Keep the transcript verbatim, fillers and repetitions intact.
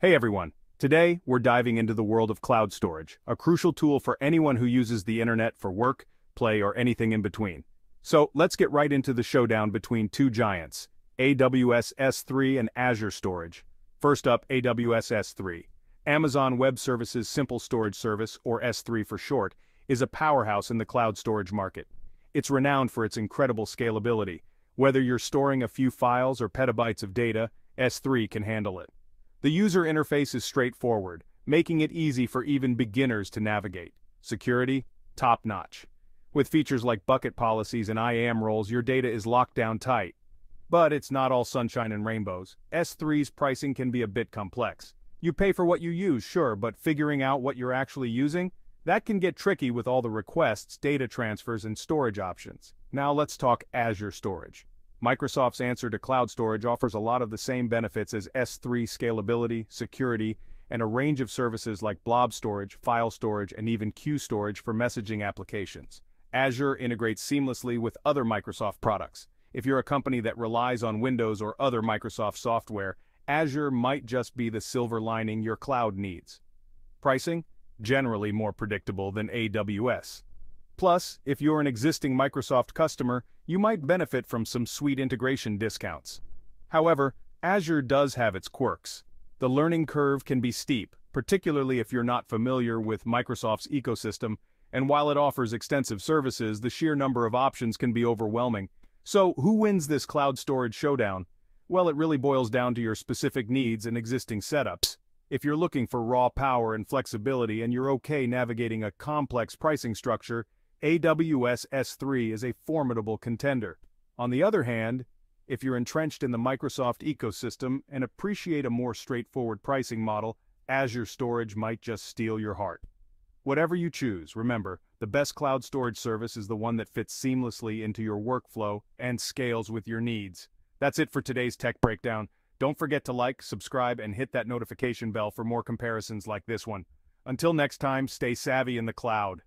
Hey everyone, today we're diving into the world of cloud storage, a crucial tool for anyone who uses the internet for work, play, or anything in between. So let's get right into the showdown between two giants, A W S S three and Azure Storage. First up, A W S S three. Amazon Web Services Simple Storage Service, or S three for short, is a powerhouse in the cloud storage market. It's renowned for its incredible scalability. Whether you're storing a few files or petabytes of data, S three can handle it. The user interface is straightforward, making it easy for even beginners to navigate. Security? Top-notch. With features like bucket policies and I A M roles, your data is locked down tight. But it's not all sunshine and rainbows. S three's pricing can be a bit complex. You pay for what you use, sure, but figuring out what you're actually using? That can get tricky with all the requests, data transfers, and storage options. Now let's talk Azure Storage. Microsoft's answer to cloud storage offers a lot of the same benefits as S three: scalability, security, and a range of services like blob storage, file storage, and even queue storage for messaging applications. Azure integrates seamlessly with other Microsoft products. If you're a company that relies on Windows or other Microsoft software, Azure might just be the silver lining your cloud needs. Pricing? Generally more predictable than A W S. Plus, if you're an existing Microsoft customer, you might benefit from some sweet integration discounts. However, Azure does have its quirks. The learning curve can be steep, particularly if you're not familiar with Microsoft's ecosystem, and while it offers extensive services, the sheer number of options can be overwhelming. So, who wins this cloud storage showdown? Well, it really boils down to your specific needs and existing setups. If you're looking for raw power and flexibility and you're okay navigating a complex pricing structure, A W S S three is a formidable contender. On the other hand, if you're entrenched in the Microsoft ecosystem and appreciate a more straightforward pricing model, Azure Storage might just steal your heart. Whatever you choose, remember, the best cloud storage service is the one that fits seamlessly into your workflow and scales with your needs. That's it for today's Tech Breakdown. Don't forget to like, subscribe, and hit that notification bell for more comparisons like this one. Until next time, stay savvy in the cloud.